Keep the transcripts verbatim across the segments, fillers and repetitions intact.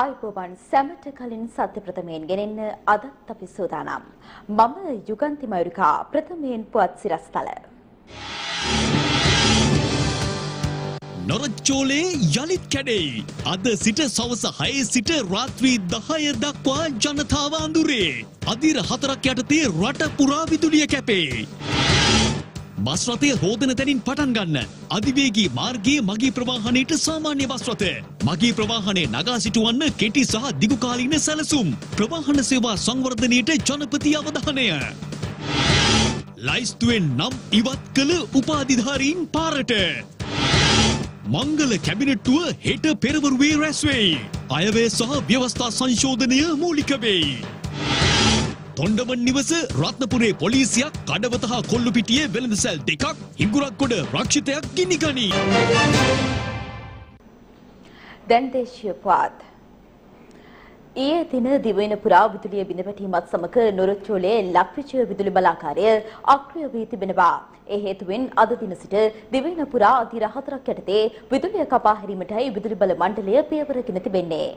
ආයුබෝවන් සැමට කලින් සත්‍ය ප්‍රථමයෙන් ගෙනෙන්න අදත් අපි සූදානම්. මම යුගන්ති මයුරිකා ප්‍රථමයෙන් පුවත් සිරස්තල. නොරච්චෝලේ යලිත් කැඩේ. අද සිට සවස හයේ සිට රාත්‍රී දහය දක්වා ජනතාව අඳුරේ. අදියර හතරක් යටතේ රට පුරා විදුලිය කැපේ. බස් රථය හෝදන තැනින් පටන් ගන්න. අධිවේගී මාර්ගයේ මගී ප්‍රවාහනයට සාමාන්‍ය බස් රථය. මගී ප්‍රවාහනයේ නගා සිටවන්න කෙටි සහ දිගු කාලීන සැලසුම්. ප්‍රවාහන සේවා සංවර්ධනයට ජනපති අවධානය. ලයිස්තුවෙන් නම් ඉවත් කළ උපාධිධාරීන් පාරට. මංගල කැබිනට්ටුව හෙට පෙරවරුවේ රැස් වෙයි. අයවැය සහ ව්‍යවස්ථා සංශෝධනය මූලික වෙයි. तोंडवन निवस रत्नपुरे पोलिसिया कडवतहा कोल्लु पिटिये वेलंदसेल देकक हिंगुराकोड रक्षितया गिनिगनी दंतेश्य पाद ඊයේ දින දිවයින පුරා විදුලිය බිඳවැටීමත් සමග නොරොච්චෝලේ ලක්විචය විදුලි බලාකාරය අක්‍රිය වී තිබෙනවා. ඒ හේතුවෙන් අද දින සිට දිවයින පුරා අධිර හතරක් යටතේ විදුලිය කපා හැරීමටයි විදුලි බල මණ්ඩලය පියවරගෙන තිබෙන්නේ.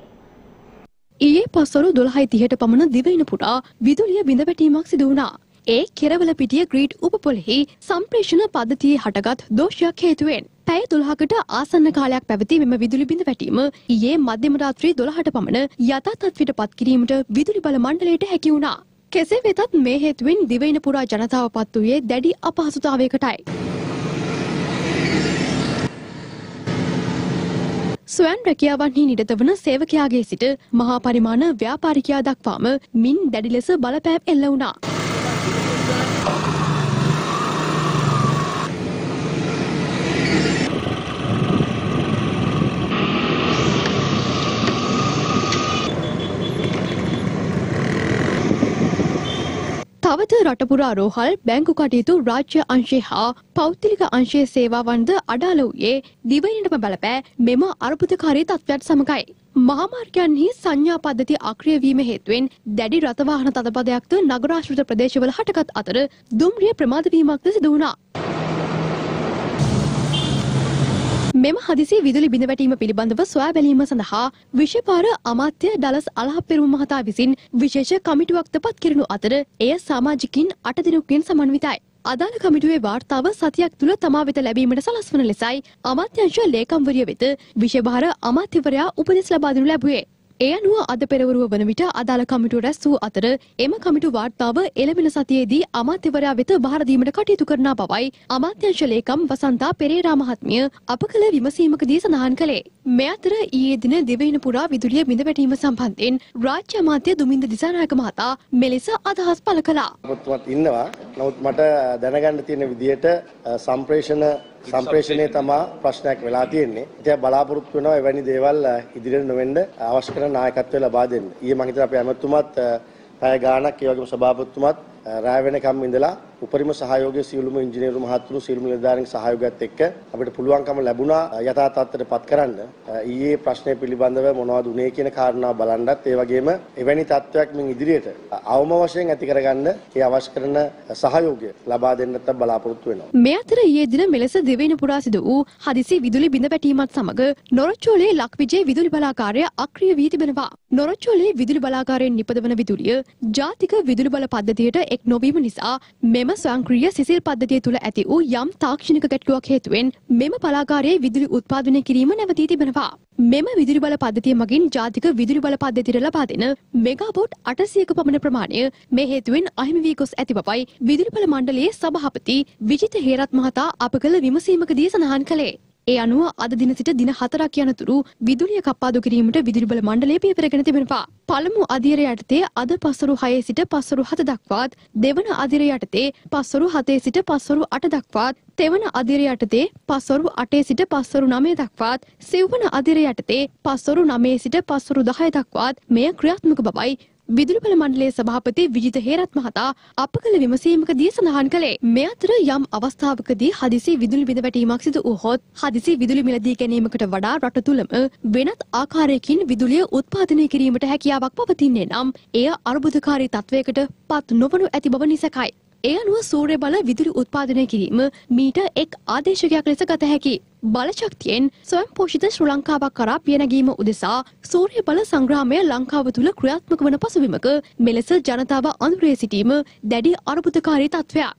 ඊයේ පස්වරු දොළහය තිහට පමණ දිවයින පුරා විදුලිය බිඳවැටීමක් සිදු වුණා. ඒ කෙරවල පිටිය ග්‍රීඩ් උපපොලෙහි සම්ප්‍රේෂණ පද්ධතියේ හටගත් දෝෂයක් හේතුවෙන් පැය දොළහකට ආසන්න කාලයක් පැවති මෙම විදුලි බිඳවැටීම ඊයේ මධ්‍යම රාත්‍රී දොළහට පමණ යථාතත්වයට පත් කිරීමට විදුලි බල මණ්ඩලයට හැකි වුණා. කෙසේ වෙතත් මේ හේතුවෙන් දිවයින පුරා ජනතාව පත් වූයේ දැඩි අපහසුතාවයකටයි. ස්වයන් රැකියාවන්හි නිරත වන සේවකයාගේ සිට මහා පරිමාණ ව්‍යාපාරිකයා දක්වාම මින් දැඩි ලෙස බලපෑම් එල්ල වුණා. තවද රට පුරා රෝහල්, බැංකු කටයුතු, රාජ්‍ය අංශය හා පෞද්ගලික අංශයේ සේවාවන්ද අඩාල වූයේ දිවයිනටම බලපෑ මෙම අර්බුදකාරී තත්ත්වයට සමගයි. මහාමාර්ගයන්හි සංඥා පද්ධති අක්‍රිය වීම හේතුවෙන් දැඩි රථ වාහන තදබදයක්ද නගරාශ්‍රිත ප්‍රදේශවල හටගත් අතර දුම්රිය ප්‍රමාද වීමක්ද සිදු වුණා. මෙම හදිසි විදුලි බිඳවැටීම පිළිබඳව සොයා බැලීම සඳහා විෂපාර අමාත්‍ය ඩලස් අලහප්පෙරුම මහතා විසින් විශේෂ කමිටුවක්ද පත් කරනු අතර එය සමාජිකින් අට දිනකින් සමන්විතයි. අදාළ කමිටුවේ වාර්තාව සතියක් තුළ තමා වෙත ලැබීමට සලස්වන ලෙසයි අමාත්‍යංශ ලේකම්වරිය වෙත විෂභාර අමාත්‍යවරයා උපදෙස් ලබා දෙනු ලැබුවේ. ඒ අනුව අද පෙරවරුව වන විට අදාළ කමිටුව රැස් වූ අතර එම කමිටු වාර්තාව එළඹෙන සතියේදී අමාත්‍යවරයා වෙත බාර දීමට කටයුතු කරනා බවයි අමාත්‍යංශ ලේකම් වසන්තා පෙරේරා මහත්මිය අප කළ විමසීමකදී සඳහන් කළේ. මේ අතර ඊයේ දින දිවයින පුරා විදුලිය බිඳ වැටීම සම්බන්ධයෙන් රාජ්‍ය අමාත්‍ය දුමින්ද දිසානායක මහතා මෙලෙස අදහස් පළ කළා. අපොත්වත් ඉන්නවා. නමුත් මට දැනගන්න තියෙන විදිහට සම්ප්‍රේෂණ සම්ප්‍රේෂණයේ තමයි ප්‍රශ්නයක් වෙලා තියෙන්නේ. ඉතින් බලාපොරොත්තු වෙනවා එවැනි දේවල් ඉදිරියට නොවෙන්න අවශ්‍ය කරන නායකත්වය ලබා දෙන්න. ඊයේ මම හිතනවා අපි අමතුමත් පැය ගාණක් ඒ වගේම සභාපතිතුමත් රැය වෙනකම් ඉඳලා උපරිම සහයෝගයේ සියලුම ඉංජිනේරු මහත්තුරු සියලුම නිලධාරීන් සහයෝගයත් එක්ක අපිට පුළුවන්කම ලැබුණා යථා තත්ත්වයට පත් කරන්න. ඊයේ ප්‍රශ්නය පිළිබඳව මොනවද උනේ කියන කාරණා බලන්නත් ඒ වගේම එවැනි තත්ත්වයක් මින් ඉදිරියට අවම වශයෙන් ඇති කරගන්න ඒ අවශ්‍ය කරන සහයෝගය ලබා දෙන්නත් බලාපොරොත්තු වෙනවා. මේ අතර ඊයේ දින මෙලෙස දිවයින පුරා සිදු වූ හදිසි විදුලි බිඳවැටීමත් සමග නොරොච්චෝලේ ලක්විජේ විදුලි බලාකාරය අක්‍රිය වී තිබෙනවා. නොරොච්චෝලේ විදුලි බලාකාරයෙන් නිපදවන විදුලිය ජාතික විදුලි බල පද්ධතියට එක් නොවීම නිසා මෙම සංක්‍රීය සිසිල් පද්ධතිය තුළ ඇති වූ යම් තාක්ෂණික ගැටලුවක් හේතුවෙන් මෙම බලාගාරයේ විදුලි උත්පාදනය කිරීම නැවතී තිබෙනවා. මෙම විදුලි බල පද්ධතිය මගින් ජාතික විදුලි බල පද්ධතියට ලබා දෙන මෙගාවොට් අටසියක පමණ ප්‍රමාණය මේ හේතුවෙන් අහිමි වී ගොස් ඇති බවයි විදුලි බල මණ්ඩලයේ සභාපති විජිත හේරත් මහතා අප කළ විමසීමකදී සඳහන් කළේ. ඒ අනුව අද දින සිට දින හතරක් යනතුරු විදුලිය කපාදු කිරීමට විදුලි බල මණ්ඩලය පියවරගෙන තිබෙනවා. පළමු අධිරය යටතේ අද පස්වරු හයේ සිට පස්වරු හත දක්වාත්, දෙවන අධිරය යටතේ පස්වරු හතේ සිට පස්වරු අට දක්වාත්, තෙවන අධිරය යටතේ පස්වරු අටේ සිට පස්වරු නවය දක්වාත්, සිව්වන අධිරය යටතේ පස්වරු නවයේ සිට පස්වරු දහය දක්වාත් මෙය ක්‍රියාත්මක බවයි විදුලි බල මණ්ඩලයේ සභාපති විජිත හේරත් මහතා අප කළ විමසීමකදී සඳහන් කළේ. මේ අතර යම් අවස්ථාවකදී හදිසි විදුලි බිඳවැටීමක් සිදු වුවහොත් හදිසි විදුලි මිලදී ගැනීමකට වඩා රට තුලම වෙනත් ආකාරයකින් විදුලිය උත්පාදනය කිරීමට හැකියාවක් පවතින්නේ නම් එය අර්බුදකාරී තත්වයකට පත් නොවනු ඇති බව නිසායි. ඒ අනුව සූර්ය බල විදුලි උත්පාදනය කිරීම මීට එක් ආදේශකයක් ලෙස ගත හැකියි. බලශක්තියෙන් ස්වයංපෝෂිත ශ්‍රී ලංකාවක් කරා පියනැගීම උදෙසා සූර්ය බල සංග්‍රාමය ලංකාව තුල ක්‍රියාත්මක වන පසුබිමක මෙලෙස ජනතාව අඳුරේ සිටීම දැඩි අර්බුදකාරී තත්ත්වයක්.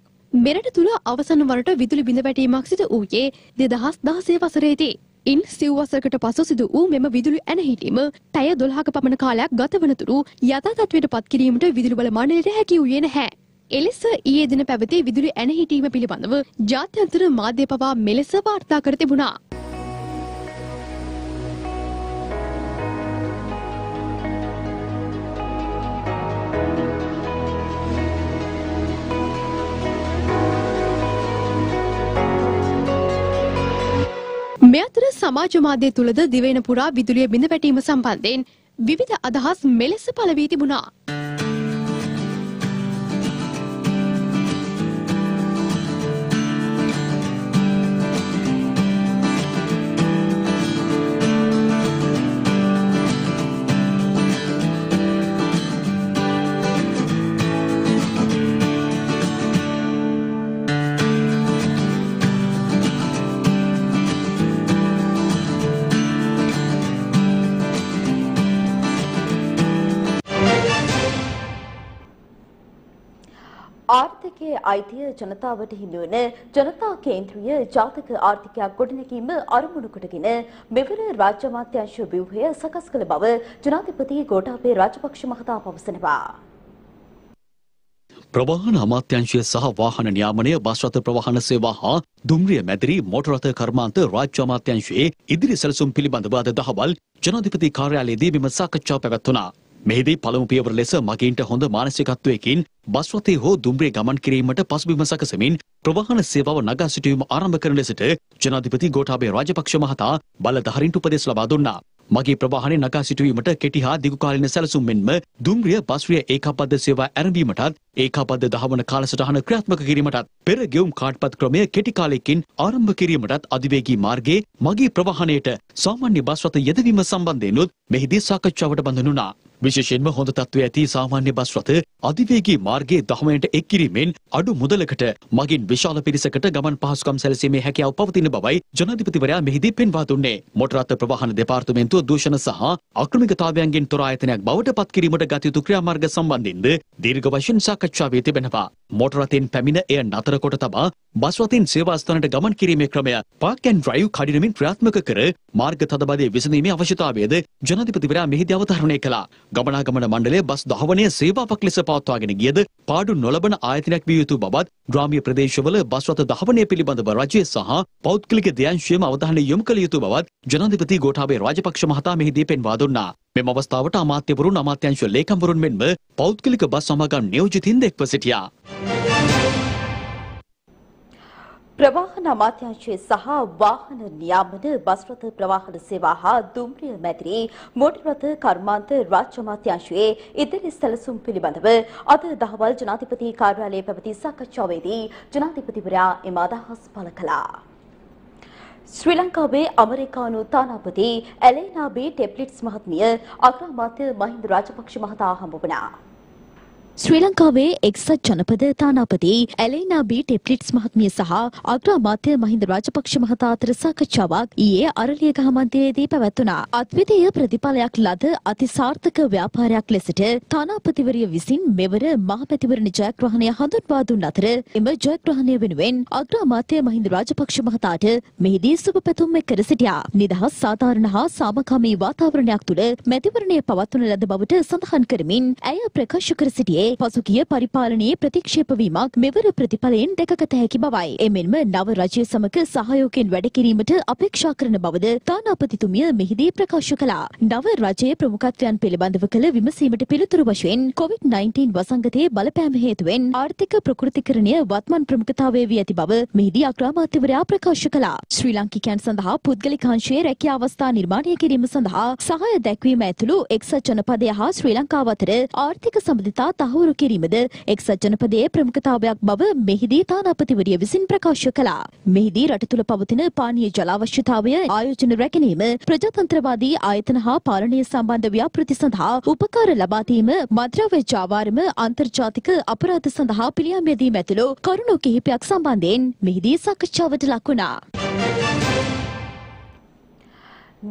මෙරට තුල අවසන් වරට විදුලි බිඳ වැටීමක් සිදු වූයේ දෙදහස් දහසය වසරේදී. ඉන් සිව් වසරකට පසු සිදු වූ මෙම විදුලි ඇනහිීම පැය දොළහක පමණ කාලයක් ගත වනතුරු යථා තත්ත්වයට පත් කිරීමට විදුලි බල මණ්ඩලයට හැකි වූයේ නැහැ. එලෙස ඊයේ දින පැවති විදුලි ඇනහිීම පිළිබඳව ජාත්‍යන්තර මාධ්‍ය පවා මෙලෙස වාර්තා කර තිබුණා. මේ අතර සමාජ මාධ්‍ය තුලද දිවයින පුරා විදුලිය බිඳ වැටීම සම්බන්ධයෙන් විවිධ අදහස් මෙලෙස පළ වී තිබුණා. ආර්ථිකයේ අයිතිය ජනතාවට හිමි වන ජනතා කේන්ද්‍රීය ජාතික ආර්ථිකයක් ගොඩනැගීම අරමුණු කොටගෙන මෙවර රාජ්‍ය අමාත්‍යාංශ ව්‍යුහය සකස් කළ බව ජනාධිපති ගෝඨාභය රාජපක්ෂ මහතා පවසනවා. ප්‍රවාහන අමාත්‍යාංශය සහ වාහන නියාමනය බස් රථ ප්‍රවාහන සේවා හා දුම්රිය මැදිරි මෝටර රථ කර්මාන්ත රාජ්‍ය අමාත්‍යාංශයේ ඉදිරි සැලසුම් පිළිබඳව අද දහවල් ජනාධිපති කාර්යාලයේදී මෙම සාකච්ඡාව පැවැත්වුණා. මෙහිදී පළමු පියවර ලෙස මගීන්ට හොඳ මානසිකත්වයකින් බස් රථයේ හෝ දුම්රිය ගමන් කිරීමට පසුබිම සකසමින් ප්‍රවාහන සේවාව නගා සිටුවීම ආරම්භ කරන ලෙසට ජනාධිපති ගෝඨාභය රාජපක්ෂ මහතා බලධාරීන්ට උපදෙස් ලබා දුන්නා. මගී ප්‍රවාහනයේ නගා සිටුවීමට කෙටි හා දිගු කාලීන සැලසුම් මෙන්ම දුම්රිය බස්රිය ඒකාබද්ධ සේවා ආරම්භීමටත් ඒකාබද්ධ දහවන කාලසටහන ක්‍රියාත්මක කිරීමටත් පෙර ගෙවුම් කාඩ්පත් ක්‍රමය කෙටි කාලයකින් ආරම්භ කිරීමටත් අධිවේගී මාර්ගයේ මගී ප්‍රවාහනයට සාමාන්‍ය බස් රථ යෙදවීම සම්බන්ධයෙන් උත් මෙහිදී සාකච්ඡාවට බඳුන් වුණා. විශේෂයෙන්ම හොඳ තත්ත්වයේ ඇති සාමාන්‍ය බස් රථ අධිවේගී මාර්ගයේ දහමයට එක් කිරීමෙන් අඩු මුදලකට මගින් විශාල පිරිසකට ගමන් පහසුකම් සැලසීමේ හැකියාව පවතින බවයි ජනාධිපතිවරයා මෙහිදී පෙන්වා දුන්නේ. මෝටර රථ ප්‍රවාහන දෙපාර්තමේන්තුව දූෂණ සහ අක්‍රමිකතාවයන්ගෙන් තොර ආයතනයක් බවට පත් කිරීමට ගත යුතු ක්‍රියාමාර්ග සම්බන්ධින්ද දීර්ඝ වශයෙන් සාකච්ඡා වී තිබෙනවා. මෝටර රථයෙන් පැමිණ එය නතර කොට තබා බස් රථයෙන් සේවා ස්ථානට ගමන් කිරීමේ ක්‍රමය පාක් ඇන්ඩ් ඩ්‍රයිව් කඩිනමින් ක්‍රියාත්මක කර මාර්ග තදබදය විසඳීමේ අවශ්‍යතාවයද ජනාධිපතිවරයා මෙහිදී අවධාරණය කළා. ගමනාගමන මණ්ඩලය බස් ධාවනය සේවාවක් ලෙස පවත්වාගෙන ගියද පාඩු නොලබන ආයතනයක් විය යුතු බවත් ග්‍රාමීය ප්‍රදේශවල බස් රථ ධාවනය පිළිබඳව රජය සහ පෞද්ගලික දෙයන්ශයම අවධානය යොමු කළ යුතු බවත් ජනාධිපති ගෝඨාභය රාජපක්ෂ මහතා මෙහිදී පෙන්වා දුන්නා. මෙම අවස්ථාවට අමාත්‍යවරුන් අමාත්‍යංශ ලේකම්වරුන් මෙන්ම පෞද්ගලික බස් සමාගම් නියෝජිතින් එක්ව සිටියා. ප්‍රවාහන අමාත්‍යාංශයේ සහ වාහන නියාමන බස් රථ ප්‍රවාහන සේවා හා දුම්රිය මැදිරි මෝටර රථ කර්මාන්ත රාජ්‍ය අමාත්‍යාංශයේ ඉදිරි සැලසුම් පිළිබඳව අද දහවල් ජනාධිපති කාර්යාලයේ පැවති සාකච්ඡාවේදී ජනාධිපතිවරයා එම අදහස් පළ කළා. ශ්‍රී ලංකාවේ ඇමරිකානු තානාපති ඇලේනා බී ටෙප්ලිට්ස් මහත්මිය අග්‍රාමාත්‍ය මහින්ද රාජපක්ෂ මහතා හම්බ වුණා. ශ්‍රී ලංකාවේ එක්සත් ජනපද තානාපති ඇලේනා බී ටෙප්ලිට්ස් මහත්මිය සහ අග්‍රාමාත්‍ය මහින්ද රාජපක්ෂ මහතා අතර සාකච්ඡාවක් ඊයේ අරලියගහ මන්දිරයේදී පැවැත්ුණා. අද්විතීය ප්‍රතිඵලයක් ලද අතිසාර්ථක ව්‍යාපාරයක් ලෙසට තානාපතිවරිය විසින් මෙවර මහපැතිවරණ ජයග්‍රහණය හඳුන්වා දුන් අතර එම ජයග්‍රහණය වෙනුවෙන් අග්‍රාමාත්‍ය මහින්ද රාජපක්ෂ මහතාට මෙහිදී සුබ පැතුම් එක්කර සිටියා. නිදහස් සාධාරණ හා සාමකාමී වාතාවරණයක් තුළ මැතිවරණය පවත්වන ලද බවට සඳහන් කරමින් ඇය ප්‍රකාශ කර සිටියේ පසුගිය පරිපාලනයේ ප්‍රතික්ෂේප වීමක් මෙවර ප්‍රතිඵලයෙන් දැකගත හැකි බවයි. එමෙන්ම නව රජය සමග සහයෝගයෙන් වැඩ කිරීමට අපේක්ෂා කරන බවද තානාපතිතුමිය මෙහිදී ප්‍රකාශ කළා. නව රජයේ ප්‍රමුඛත්වයන් පිළිබඳව කළ විමසීමට පිළිතුරු වශයෙන් කොවිඩ් නයින්ටීන් වසංගතයේ බලපෑම හේතුවෙන් ආර්ථික ප්‍රකෘතිකරණය වත්මන් ප්‍රමුඛතාවයේ වී ඇති බව මෙහිදී අග්‍රාමාත්‍යවරයා ප්‍රකාශ කළා. ශ්‍රී ලාංකිකයන් සඳහා පුද්ගලික අංශයේ රැකියා අවස්ථා නිර්මාණය කිරීම සඳහා සහාය දැක්වීම ඇතුළු එක්සත් ජනපදය හා ශ්‍රී ලංකාව අතර ආර්ථික සම්බන්ධතා හුරු කිරීමද එක්සත් ජනපදයේ ප්‍රමුඛතාවයක් බව මෙහිදී තානාපතිවරිය විසින් ප්‍රකාශ කළා. මෙහිදී රට තුළ පවතින පානීය ජල අවශ්‍යතාවය ආයෝජන රැකීම ප්‍රජාතන්ත්‍රවාදී ආයතන හා පාලනය සම්බන්ධ ව්‍යාපෘති සඳහා උපකාර ලබා දීම මද්‍රව්‍ය ජාවාරම අන්තර්ජාතික අපරාධ සඳහා පිළියම් යෙදීම ඇතුළු කරුණු කිහිපයක් සම්බන්ධයෙන් මෙහිදී සාකච්ඡාවට ලක් වුණා.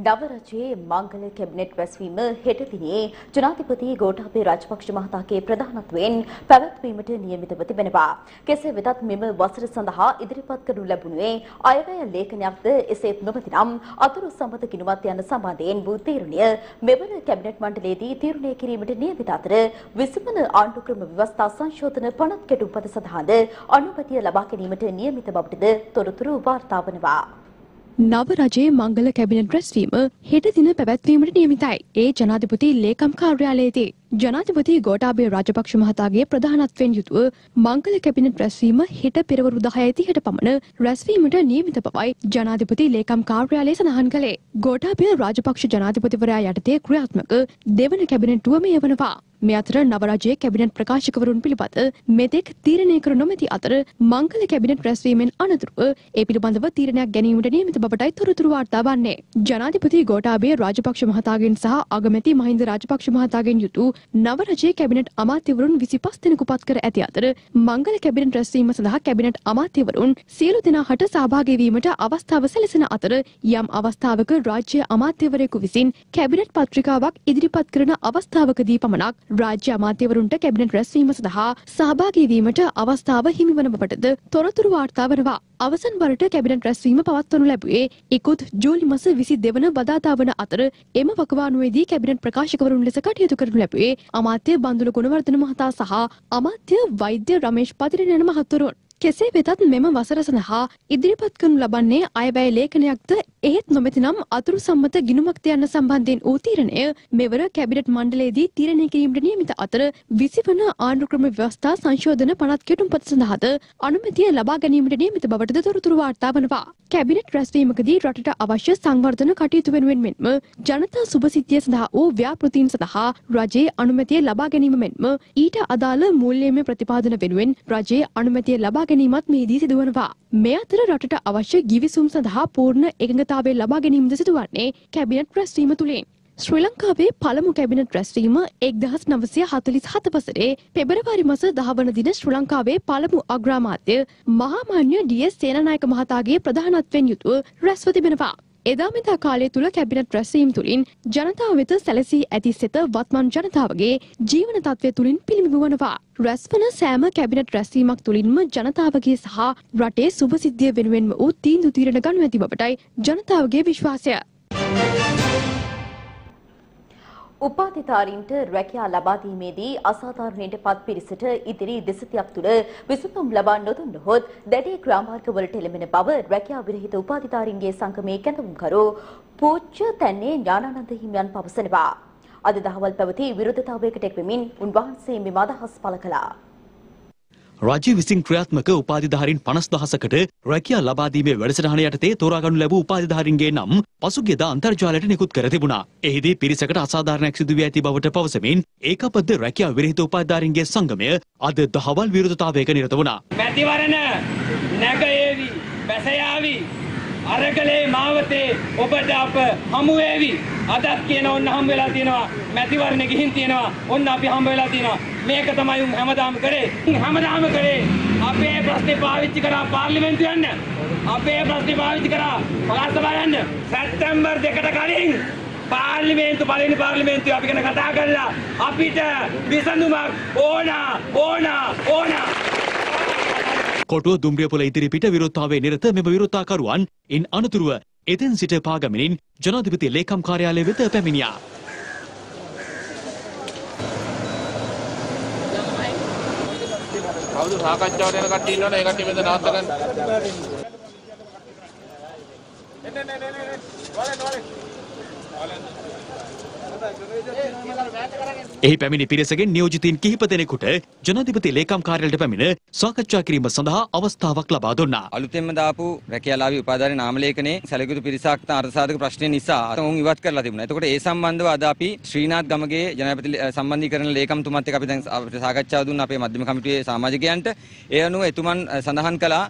नव रचे मंगल कैबिनेट बैसवीम हेट दिनिये जनाधिपति गोटाबे राजपक्ष महतागे प्रधानत्वेन පැවැත්වීමට නියමිතව තිබෙනවා කෙසේ වෙතත් මෙම වසර සඳහා ඉදිරිපත් කරනු ලැබුණේ අයවැය ලේඛනයක්ද එසේත් නොමැතිනම් අතුරු සම්පත කිනුවත් යන සම්බන්ධයෙන් වූ තීරණය මෙවර කැබිනට් මණ්ඩලයේදී තීරණය කිරීමට නියමිත අතර විසුමන ආණ්ඩු ක්‍රම ව්‍යවස්ථා සංශෝධන පනත් කෙටුම්පත සඳහාද අනුමැතිය ලබා ගැනීමට නියමිත බවටද තොරතුරු වාර්තා වනවා नव राज्य मंगल कैबिनेट रेस्वीम हेट दिन प्रवत्वीम नियमित ए जनाधिपति लेखम कार्यालय जनाधिपति गोटाबे राजपक्ष महतागे प्रधानत्वेन युतव मंगल कैबिनेट रेस्वीम हेट पेरवरु දහයයි हेट पमन रेस्वीमट नियमित बवई जनाधिपति लेखम कार्यालय सनाहन कले गोटाबे राजपक्ष जनाधिपतिवरया यटते ක්‍රියාත්මක देवन कैबिनेट ටුවම යවනවා මේ අතර නවරජයේ කැබිනට් ප්‍රකාශකවරුන් පිළිබඳ මෙතෙක් තීරණය කර නොමැති අතර මංගල කැබිනට් රැස්වීමෙන් අනතුරුව ඒ පිළිබඳව තීරණයක් ගැනීමට නියමිත බවටයි තොරතුරු වාර්තා වන්නේ. ජනාධිපති ගෝඨාභය රාජපක්ෂ මහතාගෙන් සහ අගමැති මහින්ද රාජපක්ෂ මහතාගෙන් යුතු නවරජයේ කැබිනට් අමාත්‍යවරුන් විසිපස් දෙනෙකු පත් කර ඇති අතර මංගල කැබිනට් රැස්වීම සඳහා කැබිනට් අමාත්‍යවරුන් සියලු දෙනා හට සහභාගී වීමට අවස්ථාව සැලසෙන අතර යම් අවස්ථාවක රාජ්‍ය අමාත්‍යවරයෙකු විසින් කැබිනට් පත්‍රිකාවක් ඉදිරිපත් කරන අවස්ථාවකදී පමණක් राज्य अमात्यवरुंट कैबिनेट रेस्वीम सदहा सहभागी वीमट अवस्थाव हिमिवन बवटद तोरतुरु वार्ता वरवा අවසන් වරට කැබිනට් රැස්වීම පවත්වනු ලැබුවේ ඉකුත් ජූලි මාස විසි දෙක වන බදාදා වන අතර එම වකවානුවේදී කැබිනට් ප්‍රකාශකවරුන් ලෙස කටයුතු කරනු ලැබුවේ අමාත්‍ය බන්දුල ගුණවර්ධන මහතා සහ අමාත්‍ය වෛද්‍ය රමේෂ් පතිරණ යන මහතුරුන්. කෙසේ වෙතත් මෙම වසර සඳහා ඉදිරිපත් කරනු ලබන්නේ අයවැය ලේඛනයක්ද එහෙත් නොමැතිනම් අතුරු සම්මත ගිණුමක්ද යන සම්බන්ධයෙන් වූ තීරණය මෙවර කැබිනට් මණ්ඩලයේදී තීරණය කිරීමට නියමිත අතර විසි වන ආණ්ඩු ක්‍රම ව්‍යවස්ථා සංශෝධන පනත් කෙටුම්පත සඳහාද අනුමැතිය ලබා ගැනීමට නියමිත බවට තොරතුරු වාර්තා වනවා. කැබිනට් රැස්වීමකදී රටට අවශ්‍ය සංවර්ධන කටයුතු වෙනුවෙන් මෙන්ම ජනතා සුභසිද්ධිය සඳහා වූ ව්‍යාපෘතීන් සඳහා රජයේ අනුමැතිය ලබා ගැනීම මෙන්ම ඊට අදාළ මූල්‍යමය ප්‍රතිපාදන වෙනුවෙන් රජයේ අනුමැතිය ලබා ගැනීමත් මෙහිදී සිදුවනවා. මේ අතර රටට අවශ්‍ය ගිවිසුම් සඳහා පූර්ණ එකඟතාවය ලබා ගැනීමද සිදුවන්නේ කැබිනට් රැස්වීම තුලින්. ශ්‍රී ලංකාවේ පළමු කැබිනට් රැස්වීම එක්දහස් නවසිය හතළිස් හත වසරේ පෙබරවාරි මාස දහ වන දින ශ්‍රී ලංකාවේ පළමු අග්‍රාමාත්‍ය මහාමාන්‍ය ඩී.එස්. සේනානායක මහතාගේ ප්‍රධානත්වයෙන් යුතුව රැස්ව තිබෙනවා. එදා මෙදා කාලය තුල කැබිනට් රැස්වීම තුලින් ජනතාව වෙත සැලසී ඇති සිත වත්මන් ජනතාවගේ ජීවන තත්ත්වය තුලින් පිළිඹු වනවා. රැස්වන සෑම කැබිනට් රැස්වීමක් තුලින්ම ජනතාවගේ සහ රටේ සුභසිද්ධිය වෙනුවෙන්ම වූ තීන්දුව తీරන ගනු ඇති බවටයි ජනතාවගේ විශ්වාසය. उपाधिधारींट रैकिया लबादी में दी असाधारणींट पद पिरिसट इतिरी दिसतियक तुल विसुतुम लबा नोदुन्न होत दैडे ग्राममार्ग वलट एलमेन बव रैकिया विरहित उपाधिधारींगे संगमे कॅंदवुमकरो पूज्य तन्ने ज्ञानानंद हिमियन पवसनवा अद दहवल पवती विरोधतावयකට එක්වෙමින් උන්වහන්සේ මෙම අදහස් පළ කළා. राज्य विसिंग क्रियात्मक उपाधिधारीन පනස් දහසකට රැකියා ලබා දීමේ වැඩසටහන යටතේ තෝරා ගනු ලැබූ උපාධිධාරීන්ගේ නම් පසුගියදා අන්තර්ජාලයට නිකුත් කර තිබුණා. එහිදී පිරිසකට අසාධාරණයක් සිදු වී ඇති බවට පවසමින් ඒකපද රැකියා විරහිත උපාධිධාරීන්ගේ සංගමය අද දහවල් විරෝධතාවයක නිරත වුණා. මැතිවරණ නැගේවි බැසයාවි අරගලේ මාවතේ ඔබට අප හමු වේවි. අදත් කියන ඔන්න හම් වෙලා තියෙනවා මැතිවරණ ගිහින් තියෙනවා ඔන්න අපි හම් වෙලා තියෙනවා මේක තමයි උන් හැමදාම කරේ හැමදාම කරේ අපේ ප්‍රශ්නේ පාවිච්චි කරා පාර්ලිමේන්තුව යන්න අපේ ප්‍රශ්නේ පාවිච්චි කරා පළාත්සභාව යන්න සැප්තැම්බර් දෙකට කලින් පාර්ලිමේන්තු බලන පාර්ලිමේන්තුව අපි ගැන කතා කරලා අපිට විසඳුමක් ඕන ඕන ඕන කොටුව දුම්රියපොළ ඉදිරිපිට විරෝධතාවයේ නිරත මෙම විරෝධතාකරුවන් ඉන් අනතුරුව එතෙන් සිට පාගමනින් ජනාධිපති ලේකම් කාර්යාලය වෙත පැමිණියා. අවුද සාකච්ඡාවට යන කට්ටිය ඉන්නවනේ ඒ කට්ටිය මෙතන නාස්ත ගන්න. එන්න එන්න එන්න එන්න. වලෙන් වලෙන්. වලෙන්. එහි පැමිණි පිරිසගෙන් නියෝජිතයින් කිහිප දෙනෙකුට ජනාධිපති ලේකම් කාර්යාලයට පැමිණ සාකච්ඡා කිරීම සඳහා අවස්ථාවක් ලබා දුන්නා. අලුතෙන්ම දාපු රැකියාලාභී උපාධිධාරී නාමලේඛනයේ සැලකිලි පිරිසක් අර්ථසාධක ප්‍රශ්න නිසා ඔවුන් ඉවත් කරලා තිබුණා. එතකොට ඒ සම්බන්ධව අද අපි ශ්‍රීනාත් ගමගේ ජනාධිපති සම්බන්ධීකරණ ලේකම්තුමත් එක්ක අපි දැන් සාකච්ඡාව දුන්නා අපේ මධ්‍යම කමිටුවේ සමාජිකයන්ට. ඒ අනුව එතුමන් සඳහන් කළා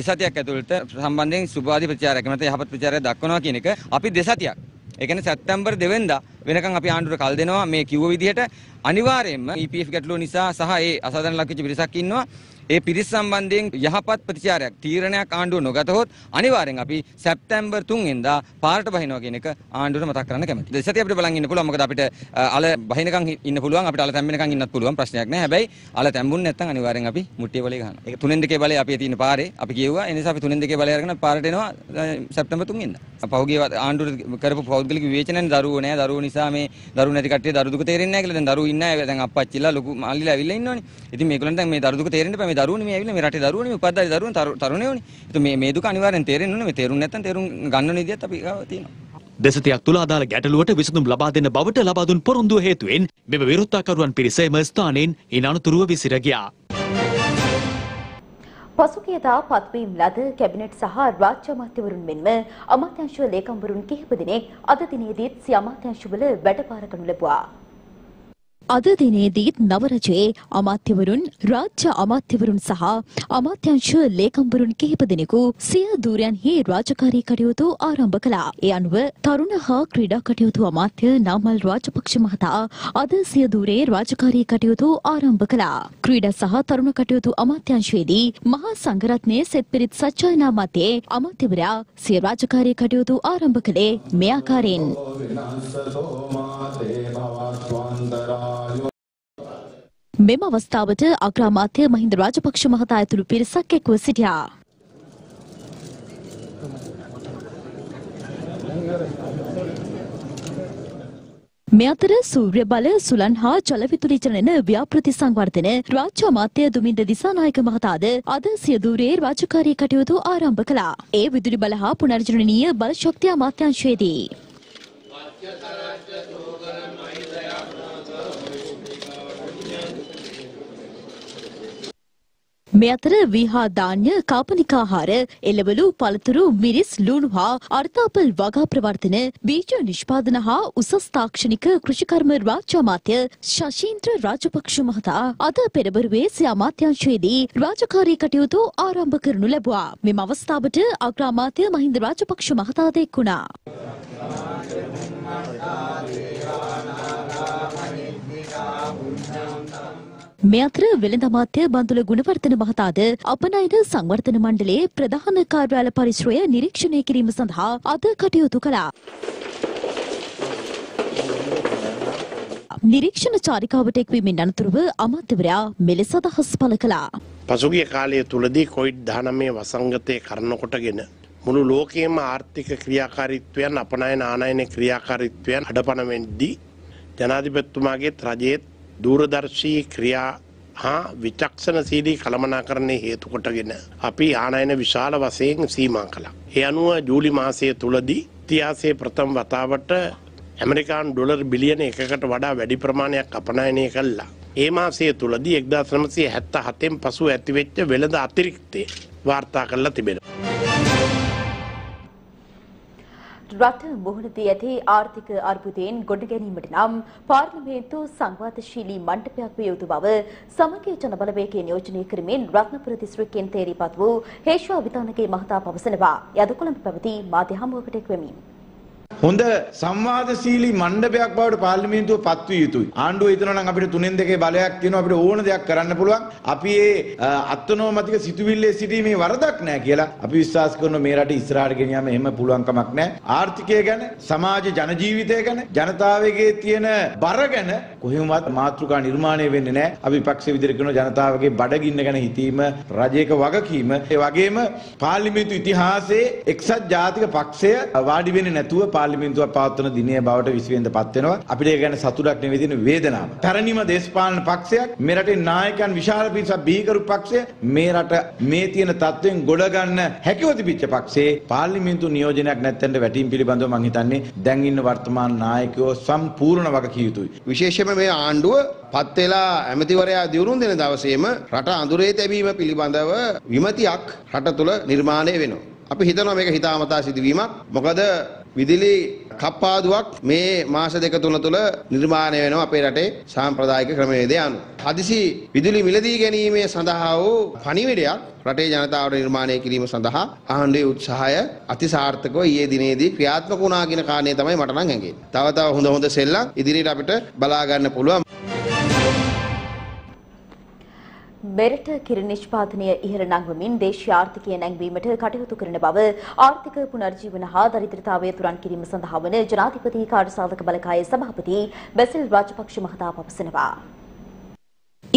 දෙසතියක් ඇතුළත සම්බන්ධයෙන් සුභාදී ප්‍රචාරයක් නැත්නම් යහපත් ප්‍රචාරයක් දක්වනවා කියන එක. අපි දෙසතියක් ඒ කියන්නේ සැප්තැම්බර් දෙවෙනිදා වෙනකන් අපි ආණ්ඩුවට කල් දෙනවා. මේ කිව්ව විදිහට අනිවාර්යයෙන්ම ඊ පී එෆ් ගැටලුව නිසා සහ ඒ අසාධාරණ ලක්විච්ච පිරිසක් ඉන්නවා. ඒ පිරිස සම්බන්ධයෙන් යහපත් ප්‍රතිචාරයක් තීරණයක් ආණ්ඩුව නොගතහොත් අනිවාර්යෙන් අපි සැප්තැම්බර් තුන්වෙනිදා වෙනිදා පාරට බහිනවා කියන එක ආණ්ඩුවට මතක් කරන්න කැමතියි. දෙසතිය අපිට බලන් ඉන්න පුළුවන්. මොකද අපිට අල බහිනකම් ඉන්න පුළුවන්. අපිට අල තැම්බෙනකම් ඉන්නත් පුළුවන්. ප්‍රශ්නයක් නැහැ. හැබැයි අල තැම්බුනේ නැත්නම් අනිවාර්යෙන් අපි මුට්ටිය බලේ ගහනවා. ඒක තුනෙන් දෙකේ බලය අපි තියෙන පාරේ අපි කියුවා. ඒ නිසා අපි තුනෙන් දෙකේ බලය අරගෙන පාරට එනවා සැප්තැම්බර් තුන්වෙනිදා වෙනිදා. පහුගිය ආණ්ඩුවට කරපු පෞද්ගලික විවේචනයෙන් දරුවෝ නැහැ. දරුවෝ නිසා මේ දරුවෝ නැති කට්ටිය දරු දුක තේරෙන්නේ නැහැ කියලා. දැන් දරුවෝ ඉන්නේ නැහැ. දැන් අප්පච්චිලා ලොකු මල්ලිලා ඇවිල්ලා ඉන්නෝනේ. ඉතින් මේගොල්ලන් දැන් මේ දරු දුක තේරෙන්න බෑ. මේ දරුවෝනේ මේ ඇවිල්ලා මේ රටේ දරුවෝනේ මේ උපද්දාරි දරුවෝනේ තරුණයෝනේ. ඉතින් මේ මේ දුක අනිවාර්යෙන් තේරෙන්න ඕනේ. මේ තේරුම් නැත්නම් තේරුම් ගන්න ඕනේ විදිහත් අපි ගාව තියෙනවා. දෙසතියක් තුල අදාළ ගැටලුවට විසඳුම් ලබා දෙන්න බවට ලබා දුන් පොරොන්දුව හේතුවෙන් මෙම විරුද්ධතාකරුවන් පිරිසම ස්ථානෙන් ඊනනුතුරුව විසිර ගියා. පසුගියදා පත්වීම් ලද කැබිනට් සහ රාජ්‍ය අමාත්‍යවරුන් මෙන්ම අමාත්‍යාංශ ලේකම්වරුන් කිහිප දෙනෙක් අද දිනේදීත් සිය අමාත්‍යාංශවල වැඩපාර කරනු ලැබුවා. අද දිනේදීත් නවරජයේ අමාත්‍යවරුන් රාජ්‍ය අමාත්‍යවරුන් සහ අමාත්‍යාංශ ලේකම්වරුන් කිහිප දෙනෙකු සිය ධූරයන්හි රාජකාරී කටයුතු ආරම්භ කළා. ඒ අනුව තරුණ හා ක්‍රීඩා කටයුතු අමාත්‍ය නාමල් රාජපක්ෂ මහතා අද සිය ධූරයේ රාජකාරී කටයුතු ආරම්භ කළා. ක්‍රීඩා සහ තරුණ කටයුතු අමාත්‍යාංශයේදී මහා සංඝරත්නයේ සෙත්පිරිත් සජ්ජායනා මතයේ අමාත්‍යවරයා සිය රාජකාරී කටයුතු ආරම්භ කළේ මේ ආකාරයෙන්. මෙම අවස්ථාවට අග්‍රාමාත්‍ය මහින්ද රාජපක්ෂ මහතා ඇතුළු පිරිසක් එක්ව සිටියා. මේ අතර සූර්ය බල සුලන් හා ජලවිදුලි ජනන ව්‍යාපෘති සංවර්ධන රාජ්‍ය අමාත්‍ය දුමින්ද දිසානායක මහතාද අද සිය ධූරයේ රාජකාරී කටයුතු ආරම්භ කළා. ඒ විදුලි බල හා පුනර්ජනනීය බල ශක්තිය අමාත්‍යාංශයේදී මේ අතර විහා ධාන්‍ය කාපනිකාහාර එළවලු පළතුරු මිරිස් ලුණු හා අර්ථාපල් වගා ප්‍රවර්ධන බීජ නිෂ්පාදන හා උසස් තාක්ෂණික කෘෂිකර්ම රාජ්‍ය අමාත්‍ය ශෂීන්ද්‍ර රාජපක්ෂ මහතා අද පෙරබරුවේ සිය අමාත්‍යාංශයේදී රාජකාරී කටයුතු ආරම්භ කරනු ලැබුවා. මෙම අවස්ථාවට අග්‍රාමාත්‍ය මහින්ද රාජපක්ෂ මහතාද එක් වුණා. මේ අතර වෙළඳ අමාත්‍ය බන්දුල ගුණවර්ධන මහතාද අපනයන සංවර්ධන මණ්ඩලයේ ප්‍රධාන කාර්යාල පරිශ්‍රය නිරීක්ෂණය කිරීම සඳහා අද කටයුතු කළා. නිරීක්ෂණ චාරිකාවට එක්වීමෙන් අනතුරුව අමාත්‍යවරයා මෙලෙස අදහස් පළ කළා. පසුගිය කාලය තුලදී කොවිඩ් දහනවය වසංගතය කරන කොටගෙන මුළු ලෝකයේම ආර්ථික ක්‍රියාකාරීත්වයන් අපනයන ආනයන ක්‍රියාකාරීත්වයන් අඩපණ වෙද්දී ජනාධිපතිතුමාගේ රජයේත් दूरदर्शी क्रिया हाँ विचक्षण सीधी कलमना करने हेतु कोटगेन अपि आनयन विशाल वसें सीमा कला हे अनुव जूली मासे तुलदी इतिहासे प्रथम वतावट ඇමරිකානු ඩොලර් බිලියන එකකට වඩා වැඩි ප්‍රමාණයක් අපනයනය කළා. ඒ මාසයේ තුලදී එක්දාස් නවසිය හැත්තෑ හතෙන් පසු ඇතිවෙච්ච වෙළඳ අතිරික්තය වාර්තා කරලා තිබෙනවා. රට මුහුණදී ඇති ආර්ථික අර්බුදයෙන් ගොඩ ගැනීමට නම් පාර්ලිමේන්තු සංවාදශීලී මණ්ඩපයක් විය යුතු බව සමගිය ජනබලවේගයේ නියෝජනය කිරීමෙන් රත්නපුර දිස්ත්‍රික්කයෙන් තේරීපත් වූ හේෂා විතානකේ මහතා පවසනවා. යදුකුළඹ පැවති මාධ්‍ය හමුවකට එක්වෙමින් හොඳ සංවාදශීලී මණ්ඩපයක් බවට පාර්ලිමේන්තුව පත්විය යුතුයි. ආණ්ඩුව හිතනවා නම් අපිට තුනෙන් දෙකේ බලයක් තියෙනවා අපිට ඕන දෙයක් කරන්න පුළුවන්. අපි ඒ අත්නෝමතික සිතුවිල්ලේ සිටීමේ වරදක් නැහැ කියලා අපි විශ්වාස කරනවා. මේ රට ඉස්සරහට ගෙන යාම එහෙම පුළුවන් කමක් නැහැ. ආර්ථිකය ගැන, සමාජ ජන ජීවිතය ගැන, ජනතාවගේ තියෙන බර ගැන කොහොමවත් මාතෘකා නිර්මාණය වෙන්නේ නැහැ. අපි විපක්ෂ විදිහට කරන ජනතාවගේ බඩගින්න ගැන හිතීම රජයක වගකීම. ඒ වගේම පාර්ලිමේන්තු ඉතිහාසයේ එක්සත් ජාතික පක්ෂය වාඩි වෙන්නේ නැතුව පාර්ලිමේන්තුව පවත්වන දිනේ බවට විසිවෙනිදා පත් වෙනවා. අපිට ඒ ගැන සතුටක් නෙවෙයි තියෙන වේදනාවක්. තරණිම දේශපාලන පක්ෂයක් මේ රටේ නායකයන් විශාල පිරිසක් බිහිකරු පක්ෂය මේ රට මේ තියෙන තත්ත්වෙන් ගොඩ ගන්න හැකියාව තිබිච්ච පක්ෂේ පාර්ලිමේන්තු නියෝජනයක් නැත්තෙන්ට වැටීම් පිළිබඳව මම හිතන්නේ දැන් ඉන්න වර්තමාන නායකයෝ සම්පූර්ණ වගකීම් යුතුයි. විශේෂයෙන්ම මේ ආණ්ඩුව පත් වෙලා ඇමතිවරයා දිවුරුම් දෙන දවසේම රට අඳුරේ තැබීම පිළිබඳව විමතියක් රට තුල නිර්මාණය වෙනවා. අපි හිතනවා මේක හිතාමතා සිදුවීමක්. මොකද විදුලි කප්පාදුවක් මේ මාස දෙක තුන තුළ නිර්මාණය වෙනවා අපේ රටේ සාම්ප්‍රදායික ක්‍රමවේදය අනුව. හදිසි විදුලි මිලදී ගැනීම සඳහා වූ පණිවිඩයක් රටේ ජනතාවට නිර්මාණය කිරීම සඳහා ආණ්ඩුවේ උත්සාහය අතිසාර්ථකව ඊයේ දිනේදී ක්‍රියාත්මක වුණා කියන කාරණේ තමයි මට නම් හැඟෙන්නේ. තව තව හොඳ හොඳ සෙල්ලම් ඉදිරියට අපිට බලා ගන්න පුළුවන්. මෙරට කිරි නිෂ්පාදනය ඉහළ නැංවීමෙන් දේශීය ආර්ථිකය නැංවීමට කටයුතු කරන බව ආර්ථික පුනර්ජීවන හා දරිද්‍රතාවය තුරන් කිරීම සඳහා වන ජනාධිපති කාර්යසාධක බලකායේ සභාපති බැසිල් රාජපක්ෂ මහතා පවසනවා.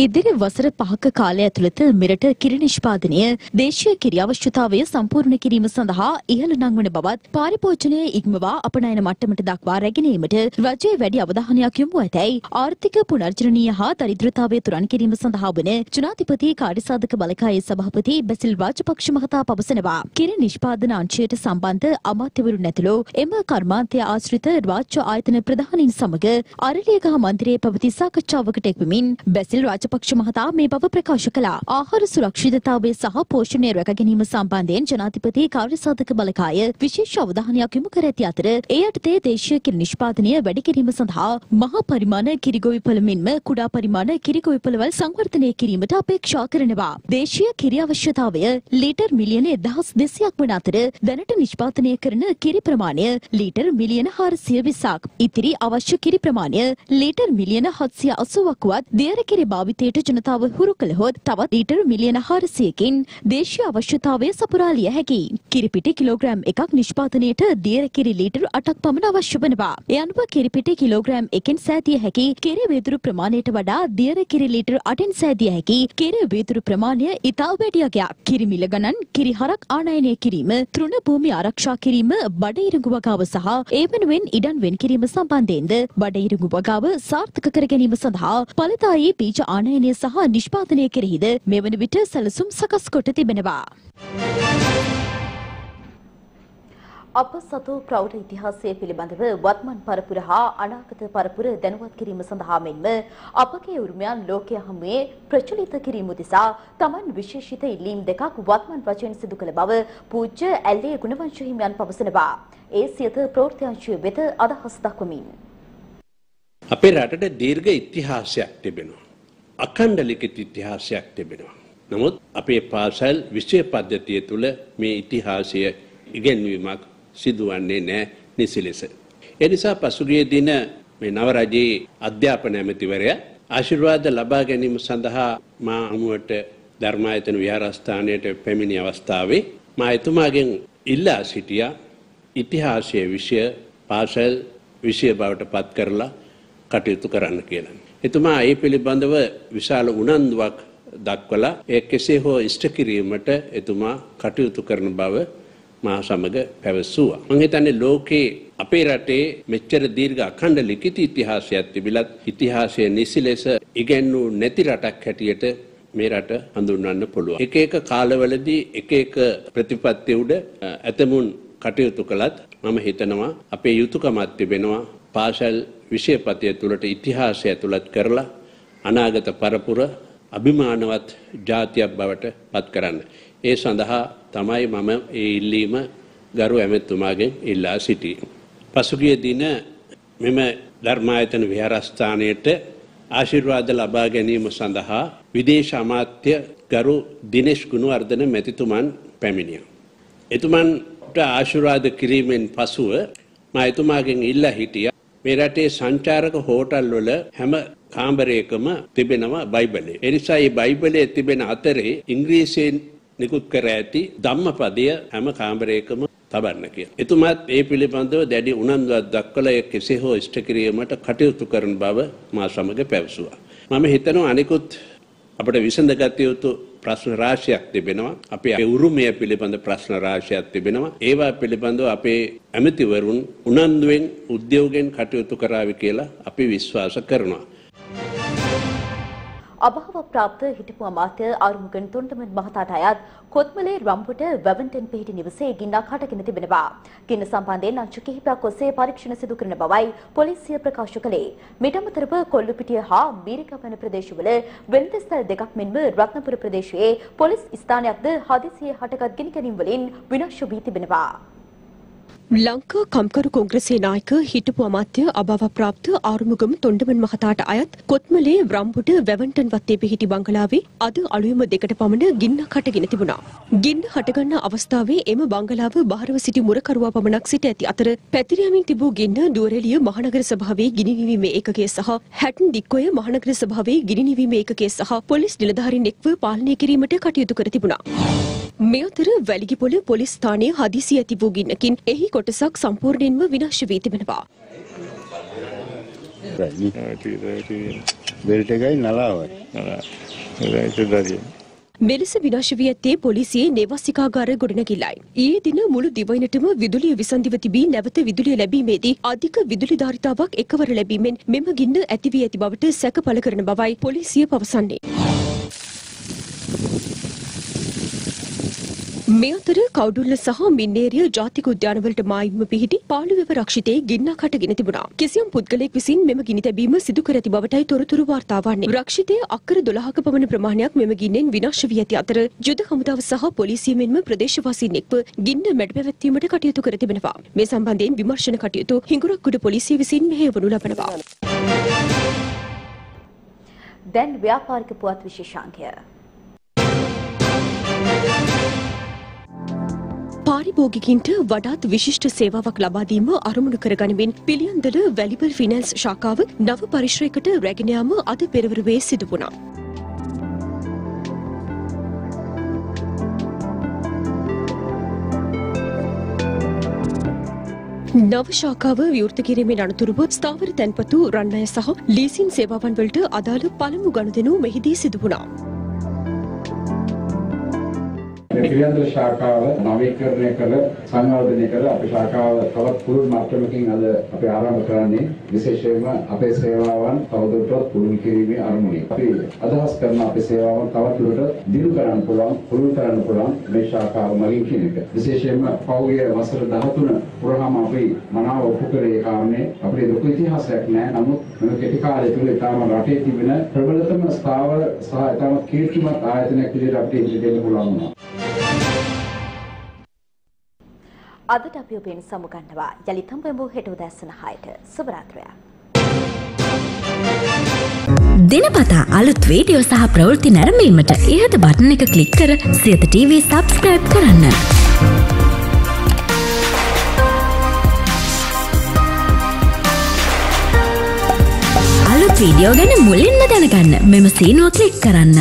ඉදිරි වසර පහක කාලය ඇතුළත මෙරට කිරි නිෂ්පාදනය දේශීය කිරි අවශ්‍යතාවය සම්පූර්ණ කිරීම සඳහා ඉහළ නංවන බවත් පාරිභෝජනය ඉක්මවා අපනයන මට්ටමට දක්වා රැගෙන ඒමට රජයේ වැඩි අවධානයක් යොමු ඇතැයි ආර්ථික පුනර්ජනනීය හා දරිද්‍රතාවය තුරන් කිරීම සඳහා වන ජනාධිපති කාර්යසාධක බලකායේ සභාපති බැසිල් රාජපක්ෂ මහතා පවසනවා. කිරි නිෂ්පාදන අංශයට සම්බන්ධ අමාත්‍යවරුන් ඇතුළු එම කර්මාන්තය ආශ්‍රිත රාජ්‍ය ආයතන ප්‍රධානීන් සමග අරලියගහ මන්දිරයේ පැවති සාකච්ඡාවකට එක්වමින් බැසිල් රාජ पक्ष महता मे बव प्रकाश कला आहार सुरक्षिततावे सह पोषण रखगनीम संबंधेन जनाधिपति कार्यसाधक बलकाय विशेष अवधानयक मुकरत्यातर एयटते देशीय किरि निष्पादनय වැඩි කිරීම සඳහා මහ පරිමාණ කිරිගොවිපළ මෙන්ම කුඩා පරිමාණ කිරිගොවිපළවල් සංවර්ධනය කිරීමට අපේක්ෂා කරනවා. දේශීය කිරි අවශ්‍යතාවය ලීටර් මිලියන එක්දහස් දෙසීයක් වන අතර දැනට නිෂ්පාදනය කරන කිරි ප්‍රමාණය ලීටර් මිලියන හාරසිය විස්සක්. ඉතිරි අවශ්‍ය කිරි ප්‍රමාණය ලීටර් මිලියන හත්සිය අසූවක් වත් දියර කිරි භාවිත තේට ජනතාව හුරු කළහොත් තවත් ලීටර් මිලියන හාරසියකින් දේශීය අවශ්‍යතාවය සපුරාලිය හැකි. කිරිපිටි කිලෝග්‍රෑම් එකක් නිෂ්පාදනයට දියර කිරි ලීටර් අටක් පමණ අවශ්‍ය වෙනවා. ඒ අනුව කිරිපිටි කිලෝග්‍රෑම් එකෙන් සෑදිය හැකි කෙරේ වේදුරු ප්‍රමාණයට වඩා දියර කිරි ලීටර් අටෙන් සෑදිය හැකි කෙරේ වේදුරු ප්‍රමාණය ඉතා වැඩි යකයක්. කිරි මිල ගණන්, කිරි හරක් ආනයනය කිරීම, තෘණ භූමි ආරක්ෂා කිරීම, බඩ ඉරිඟු වගාව සහ ඒ වෙනුවෙන් ඉඩම් වෙන් කිරීම සම්බන්ධයෙන්ද බඩ ඉරිඟු වගාව සාර්ථක කර ගැනීම සඳහා ඵලදායී බීජ ආනයනය සහ නිෂ්පාදනය කෙරෙහිද මෙවන විට සැලසුම් සකස් කොට තිබෙනවා. අප සතු ප්‍රෞඩ ඉතිහාසය පිළිබඳව වත්මන් පරපුර හා අනාගත පරපුර දැනුවත් කිරීම සඳහා මෙන්ම අපගේ උරුමයන් ලෝකයේ හමුවේ ප්‍රචලිත කිරීම උදෙසා තමන් විශේෂිත ඉල්ලීම් දෙකක් වත්මන් රජෙන් සිදු කළ බව පූජ්‍ය ඇල්ලේ ගුණවංශ හිමියන් පවසනවා. ඒ සියත ප්‍රවෘත්ති අංශය වෙත අදහස් දක්වමින් අපේ රටට දීර්ඝ ඉතිහාසයක් තිබෙනවා. අඛණ්ඩ ලිඛිත ඉතිහාසයක් තිබෙනවා. නමුත් අපේ පාසල් විෂය පද්ධතිය තුළ මේ ඉතිහාසය ඉගෙනීමක් සිදුවන්නේ නැහැ නිසි ලෙස. ඒ නිසා පසුගිය දින මේ නව රජයේ අධ්‍යාපන ඇමතිවරයා ආශිර්වාද ලබා ගැනීම සඳහා මා හමුවට ධර්මායතන විහාරස්ථානයට පැමිණි අවස්ථාවේ මා එතුමාගෙන් ඉල්ලා සිටියා ඉතිහාසයේ විෂය පාසල් විෂය බවට පත් කරලා කටයුතු කරන්න කියලා. එතුමා ඒ පිළිබඳව විශාල උනන්දුවක් දක්වලා ඒ කෙසේ හෝ ඉෂ්ට කිරීමට එතුමා කටයුතු කරන බව මා සමග පැවසුවා. මම හිතන්නේ ලෝකේ අපේ රටේ මෙච්චර දීර්ඝ අඛණ්ඩ ලිඛිත ඉතිහාසයක් තිබිලත් ඉතිහාසයේ නිසි ලෙස ඉගෙනු නැති රටක් හැටියට මේ රට හඳුන්වන්න පුළුවන්. එක එක කාලවලදී එක එක ප්‍රතිපත්ති උඩ ඇතමුන් කටයුතු කළත් මම හිතනවා අපේ යුතුයකමක් තිබෙනවා පාසල් විෂයපතය තුළට ඉතිහාසය ඇතුළත් කරලා අනාගත පරපුර අභිමානවත් ජාතියක් බවට පත් කරන්න. ඒ සඳහා තමයි මම ඒ ඉල්ලීම ගරු ඇමතිතුමාගෙන් ඉල්ලා සිටියේ. පසුගිය දින මෙම ධර්මායතන විහාරස්ථානයට ආශිර්වාද ලබා ගැනීම සඳහා විදේශ අමාත්‍ය ගරු දිනේෂ් ගුණවර්ධන මැතිතුමන් පැමිණියා. එතුමන්ට ආශිර්වාද කිරීමෙන් පසුව මා එතුමාගෙන් ඉල්ලා හිටියා මේ රටේ සංචාරක හෝටල් වල හැම කාමරයකම තිබෙනවා බයිබලය. ඒ නිසා මේ බයිබලයේ තිබෙන අතරේ ඉංග්‍රීසියෙන් නිකුත් කර ඇති ධම්මපදය හැම කාමරයකම තබන්න කියලා. එතුමාත් මේ පිළිබඳව දැඩි උනන්දුවක් දක්වලා ඒ කෙසේ හෝ ඉෂ්ට කිරීමට කටයුතු කරන බව මා සමග පැවසුවා. මම හිතනවා අනිකුත් අපිට විසඳගත යුතු ප්‍රශ්න රාශියක් තිබෙනවා. අපේ උරුමය පිළිබඳ ප්‍රශ්න රාශියක් තිබෙනවා. ඒවා පිළිබඳව අපේ ඇමතිවරුන් උනන්දුවෙන් උද්‍යෝගයෙන් කටයුතු කරાવી කියලා අපි විශ්වාස කරනවා. අභාව ප්‍රාප්ත හිටපු අමාත්‍ය ආරුමුගන් තුන්ඩමන් මහතාට අයත් කොත්මලේ රම්පුට වැවන්ටන් පිහිටි නිවසේ ගින්නක් හටගෙන තිබෙනවා. ගින්න සම්බන්ධයෙන් අංශ කිහිපයක් ඔස්සේ පරීක්ෂණ සිදු කරන බවයි පොලිසිය ප්‍රකාශ කළේ. මීට අමතරව කොල්ලුපිටිය හා මීරිකපන ප්‍රදේශවල වෙළඳ ස්ථල් දෙකක් මෙන්ම රත්නපුර ප්‍රදේශයේ පොලිස් ස්ථානයක්ද හදිසියේ හටගත් ගිනි ගැනීම් වලින් විනාශ වී තිබෙනවා. ලංකා කම්කරු කොංග්‍රසයේ නායක හිටපු අමාත්‍ය අභව ප්‍රාප්ත ආරුමුගම තොණ්ඩමන් මහතාට අයත් කොත්මලේ ව්‍රම්බුඩ වැවන්ටන් වත්තේ පිහිටි බංගලාවේ අද අලුයම දෙකට පමණ ගින්නක් හටගෙන තිබුණා. ගින්න හටගන්න අවස්ථාවේ එම බංගලාව බාහිරව සිටි මුරකරුවා පමණක් සිට ඇති අතර පැතිරියමින් තිබූ ගින්න දුවරෙලිය මහනගර සභාවේ ගිනි නිවීමේ ඒකකයේ සහ හැටන් දික්කොය මහනගර සභාවේ ගිනි නිවීමේ ඒකකයේ සහ පොලිස් නිලධාරීන් එක්ව පාලනය කිරීමට කටයුතු කර තිබුණා. मेतर वैलिगिपोल पोलिस स्थानीय हदीसी अतिवोगिनकिन एही कोटसक संपूर्णेन्म विनाश वी तिबेनवा बेल्टेगाई नलावा नलावा दादी मेलस विनाश वी अते पोलिसिये नेवासिकागार गोडनगिल्लाय ඊයේ दिन මුළු දිවයිනටම විදුලිය විසඳිව තිබී නැවත විදුලිය ලැබීමේදී අධික විදුලි ධාරිතාවක් එකවර ලැබීමෙන් මෙම ගින්න ඇති වී ඇති බවට සැක පළ කරන බවයි පොලිසිය පවසන්නේ. मेतर कौडुल सह मिन्नेरिय जातिक उद्यानवलट मायम पिहिटि पालुवेव रक्षिते गिन्नक हटගෙන තිබුණා. කිසියම් පුද්ගලයෙක් විසින් මෙම ගිනි තැබීම සිදු කර ඇති බවටයි තොරතුරු වාර්තා වන්නේ. රක්ෂිතයේ අක්කර දොළහක පමණ ප්‍රමාණයක් මෙම ගින්නෙන් විනාශ වී ඇති අතර යුද හමුදාව සහ පොලිසිය මෙන්ම ප්‍රදේශවාසීන් එක්ව ගින්න මැඩපැවැත්වීමට කටයුතු කර තිබෙනවා. මේ සම්බන්ධයෙන් විමර්ශන කටයුතු හිඟුරක්ගොඩ පොලිසිය විසින් මෙහෙයවනු ලබනවා. දැන් ව්‍යාපාරික පුවත් විශේෂාංකය. පාරිභෝගිකින්ට වඩාත් විශිෂ්ට සේවාවක් ලබා දීම අරමුණු කරගනිමින් පිළියන්දල වැලිබර් ෆිනෑන්ස් ශාඛාව නව පරිශ්‍රයකට රැගෙන යාම අද පෙරවරුවේ සිදු වුණා. නව ශාඛාව විවෘත කිරීමේ අනුතුරුව ස්ථාවර තැන්පතු රන්ණය සහ ලීසින් සේවාවන් වලට අදාළ පළමු ගනුදෙනු මෙහිදී සිදු වුණා. පිළියන්දල ශාඛාව නවීකරණය කර සංවර්ධනය කර අපේ ශාඛාව තවත් පුළුල් මට්ටමකින් අද අපි ආරම්භ කරන්නේ විශේෂයෙන්ම අපේ සේවාවන් තවදුරටත් පුළුල් කිරීමේ අරමුණින්. අපි අදහස් කරන අපේ සේවාවන් තවත් දුරටත් දියුණු කරන්න පුළුවන්, පුළුල් කරන්න පුළුවන් මේ ශාඛාව මගින් කියන එක. විශේෂයෙන්ම පෞගිය වසර දහතුන පුරාම අපි මනාව ඔප්පු කරේ කාරණේ අපේ ලොකු ඉතිහාසයක් නැහැ. නමුත් මේ කෙටි කාලය තුළ ඊටම රටේ තිබෙන ප්‍රබලතම ස්ථාවර සහ ඊටම කීර්තිමත් ආයතනයක් විදිහට අපිට ඉදිරියට පුළුවන් වුණා. අදට අපි ඔබෙන් සමු ගන්නවා යලිතම වෙඹු හෙට උදෑසන හයට. සුබ රාත්‍රියක්. දිනපතා අලුත් වීඩියෝ සහ ප්‍රවෘත්ති නැරඹීමට ඉහත බටන් එක ක්ලික් කර සියත ටීවී subscribe කරන්න. අලුත් වීඩියෝ ගැන මුලින්ම දැනගන්න මෙම සීනුව ක්ලික් කරන්න.